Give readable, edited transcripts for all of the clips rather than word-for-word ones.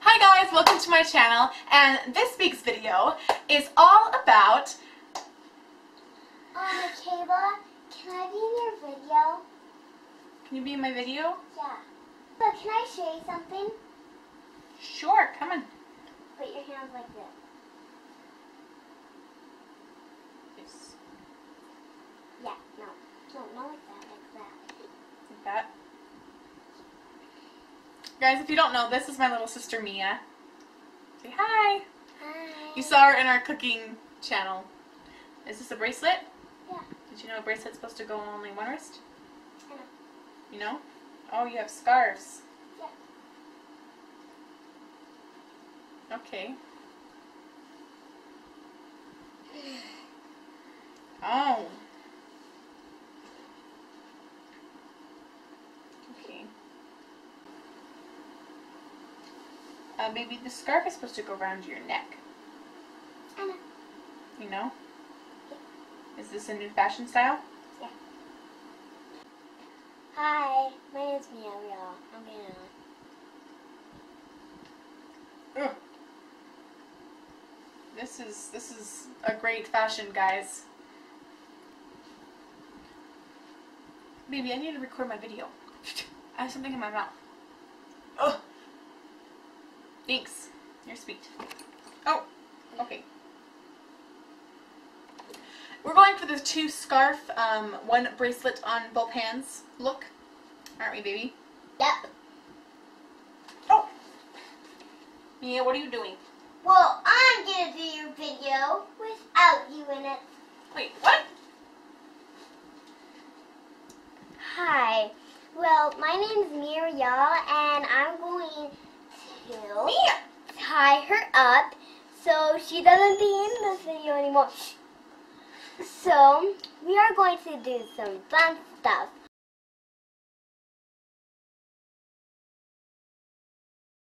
Hi guys, welcome to my channel, and this week's video is all about... Kayla, can I be in your video? Can you be in my video? Yeah. But can I show you something? Sure, come on. Put your hands like this. Yes. Yeah, no, like that. Like that? Guys, if you don't know, this is my little sister Mia. Say hi. Hi. You saw her in our cooking channel. Is this a bracelet? Yeah. Did you know a bracelet's supposed to go on only one wrist? I know. You know? Oh, you have scarves. Yeah. Okay. Oh. Maybe the scarf is supposed to go around your neck. I know. You know? Yeah. Is this a new fashion style? Yeah. Hi, my name's Mia Reall. I'm gonna... Ugh. This is a great fashion, guys. Baby, I need to record my video. I have something in my mouth. Ugh. Thanks. You're sweet. Oh, okay. We're going for the two scarf, one bracelet on both hands look. Aren't we, baby? Yep. Oh! Mia, what are you doing? Well, I'm going to do your video without you in it. Wait, what? Hi. Well, my name's Mia Reall, and I'm going... Mia, tie her up so she doesn't be in this video anymore. So we are going to do some fun stuff.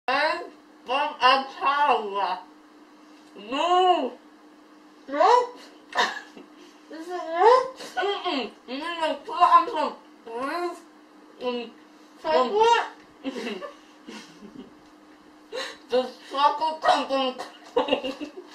I'm from Ontario. No, nope. This is nope. I'm from. Just suckle something.